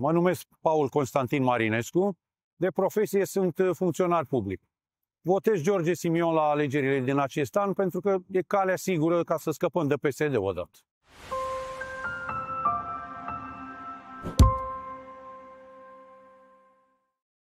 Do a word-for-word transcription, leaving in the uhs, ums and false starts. Mă numesc Paul Constantin Marinescu, de profesie sunt funcționar public. Votez George Simion la alegerile din acest an pentru că e calea sigură ca să scăpăm de P S D odată.